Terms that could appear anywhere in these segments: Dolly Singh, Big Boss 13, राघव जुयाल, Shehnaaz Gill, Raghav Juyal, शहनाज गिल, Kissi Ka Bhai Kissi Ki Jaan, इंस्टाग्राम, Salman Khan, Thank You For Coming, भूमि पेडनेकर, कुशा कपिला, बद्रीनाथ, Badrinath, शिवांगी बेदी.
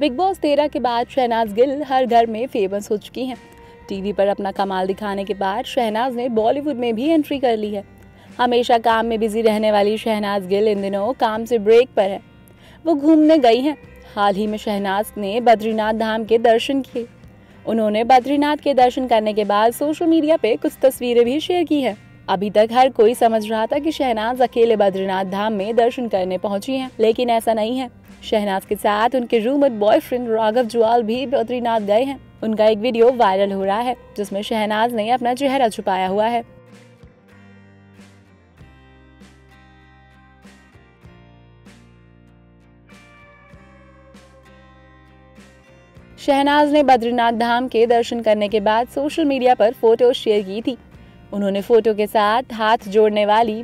Big boss 13 के बाद शहनाज गिल हर घर में फेमस हो चुकी हैं। टीवी पर अपना कमाल दिखाने के बाद शहनाज ने बॉलीवुड में भी एंट्री कर ली है। हमेशा काम में बिजी रहने वाली शहनाज गिल इन दिनों काम से ब्रेक पर है। वो घूमने गई हैं। हाल ही में शहनाज ने बद्रीनाथ धाम के दर्शन किए। उन्होंने बद्रीनाथ के दर्शन करने के बाद सोशल मीडिया पे कुछ तस्वीरें भी शेयर की हैं। अभी तक हर कोई समझ रहा था कि शहनाज अकेले बद्रीनाथ धाम में दर्शन करने पहुंची हैं, लेकिन ऐसा नहीं है। शहनाज के साथ उनके रूममेट बॉयफ्रेंड राघव जुयाल भी बद्रीनाथ गए हैं। उनका एक वीडियो वायरल हो रहा है जिसमें शहनाज ने अपना चेहरा छुपाया हुआ है। शहनाज ने बद्रीनाथ धाम के दर्शन करने के बाद सोशल मीडिया पर फोटो शेयर की थी। उन्होंने फोटो के साथ हाथ जोड़ने वाली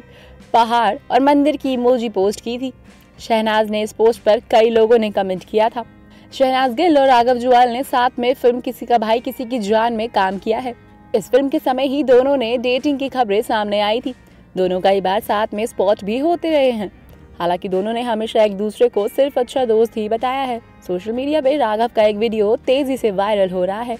पहाड़ और मंदिर की इमोजी पोस्ट की थी। शहनाज ने इस पोस्ट पर कई लोगों ने कमेंट किया था। शहनाज गिल और राघव जुयाल ने साथ में फिल्म किसी का भाई किसी की जान में काम किया है। इस फिल्म के समय ही दोनों ने डेटिंग की खबरें सामने आई थी। दोनों कई बार साथ में स्पॉट भी होते रहे हैं। हालांकि दोनों ने हमेशा एक दूसरे को सिर्फ अच्छा दोस्त ही बताया है। सोशल मीडिया पे राघव का एक वीडियो तेजी से वायरल हो रहा है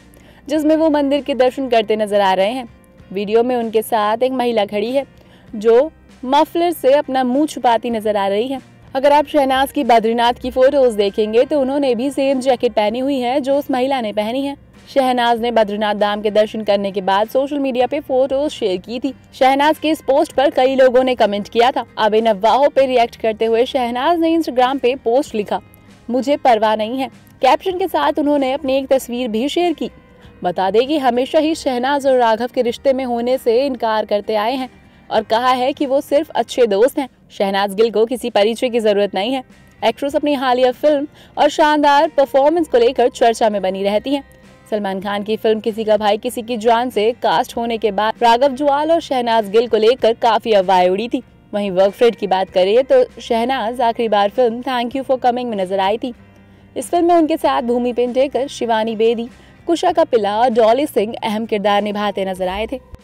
जिसमें वो मंदिर के दर्शन करते नजर आ रहे हैं। वीडियो में उनके साथ एक महिला खड़ी है जो मफलर से अपना मुंह छुपाती नजर आ रही है। अगर आप शहनाज की बद्रीनाथ की फोटोज देखेंगे तो उन्होंने भी सेम जैकेट पहनी हुई है जो उस महिला ने पहनी है। शहनाज ने बद्रीनाथ धाम के दर्शन करने के बाद सोशल मीडिया पे फोटोज शेयर की थी। शहनाज के इस पोस्ट पर कई लोगों ने कमेंट किया था। अब इन अफवाहों पे रिएक्ट करते हुए शहनाज ने इंस्टाग्राम पे पोस्ट लिखा, मुझे परवाह नहीं है। कैप्शन के साथ उन्होंने अपनी एक तस्वीर भी शेयर की। बता दें कि हमेशा ही शहनाज और राघव के रिश्ते में होने से इनकार करते आए हैं और कहा है कि वो सिर्फ अच्छे दोस्त हैं। शहनाज गिल को किसी परिचय की जरूरत नहीं है। एक्ट्रेस अपनी हालिया फिल्म और शानदार परफॉर्मेंस को लेकर चर्चा में बनी रहती है। सलमान खान की फिल्म किसी का भाई किसी की जान से कास्ट होने के बाद राघव जुयाल और शहनाज गिल को लेकर काफी अफवाहें उड़ी थी। वहीं वर्कफ्रेंड की बात करें तो शहनाज आखिरी बार film thank you for coming में नजर आई थी। इस फिल्म में उनके साथ भूमि पेडनेकर, शिवांगी बेदी, कुशा कपिला और डॉली सिंह अहम किरदार निभाते नजर आए थे।